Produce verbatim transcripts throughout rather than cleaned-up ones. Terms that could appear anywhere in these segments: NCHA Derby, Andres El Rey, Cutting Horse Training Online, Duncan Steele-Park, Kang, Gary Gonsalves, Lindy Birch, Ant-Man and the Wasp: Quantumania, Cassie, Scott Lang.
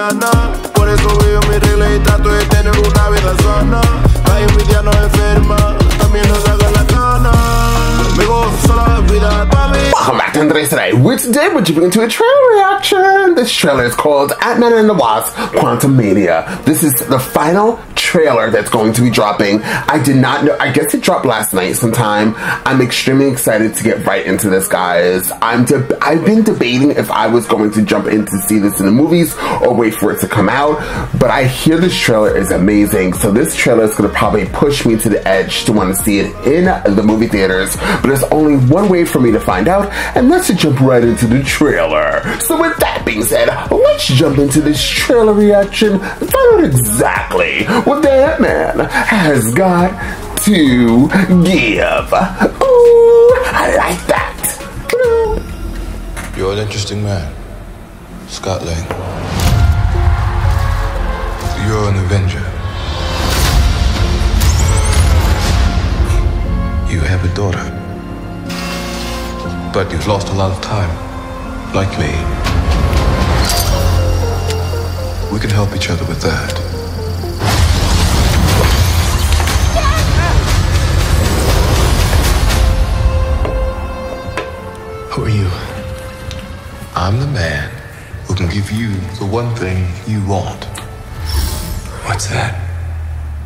mañana. Por eso vivo mi regla y trato de tener una vida sana. La envidia nos enferma, también nos haga la cana. Me gozo la vida, mami. Welcome back to Andres El Rey. We're today we're jumping into a trailer reaction. This trailer is called Ant-Man and the Wasp: Quantumania. This is the final trailer that's going to be dropping. I did not know, I guess it dropped last night sometime. I'm extremely excited to get right into this, guys. I'm de I've been debating if I was going to jump in to see this in the movies or wait for it to come out, but I hear this trailer is amazing, so this trailer is going to probably push me to the edge to want to see it in the movie theaters, but there's only one way for me to find out, and that's to jump right into the trailer. So with that being said, let's jump into this trailer reaction and find out exactly what that man has got to give. Ooh, I like that. You're an interesting man, Scott Lang. You're an Avenger. You have a daughter, but you've lost a lot of time, like me. We can help each other with that. Who are you? I'm the man who can give you the one thing you want. What's that?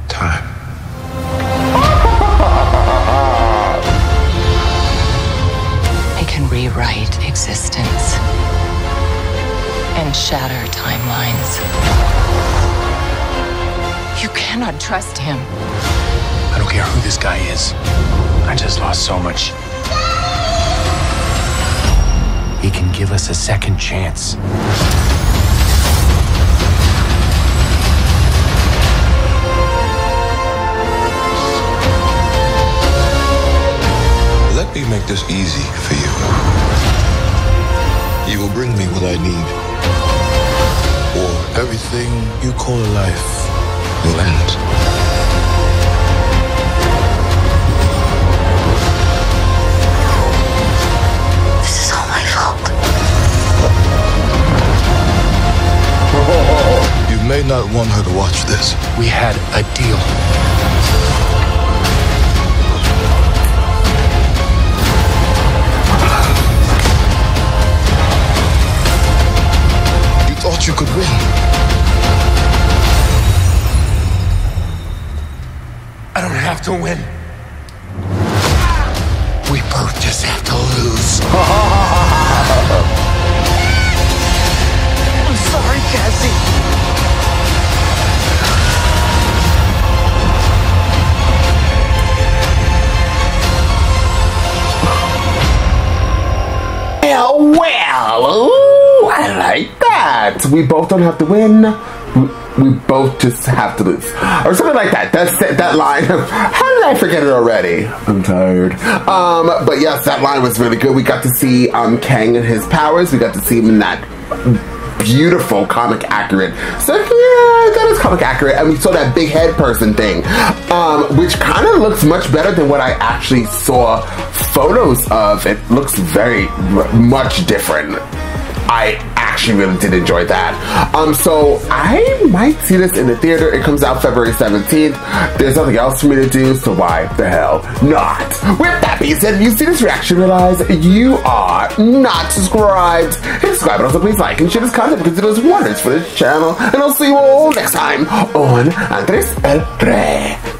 Time. I can rewrite existence and shatter timelines. You cannot trust him. I don't care who this guy is. I just lost so much. He can give us a second chance. Let me make this easy for you. You will bring me what I need, or everything you call a life will end. You may not want her to watch this. We had a deal. You thought you could win. I don't have to win. We both just have to lose. I'm sorry, Cassie. Well, ooh, I like that. We both don't have to win. We, we both just have to lose, or something like that. That's that, that line. How did I forget it already? I'm tired. Um, but yes, that line was really good. We got to see um Kang and his powers. We got to see him in that beautiful comic accurate. So yeah, that is comic accurate, and we saw that big head person thing, um, which kind of looks much better than what I actually saw photos of. It looks very much different. I actually really did enjoy that. Um, so I might see this in the theater. It comes out February seventeenth. There's nothing else for me to do, so why the hell not? With that being said, if you see this reaction, realize you are not subscribed. Hit subscribe, but also please like and share this content because it does wonders for this channel. And I'll see you all next time on Andres El Rey.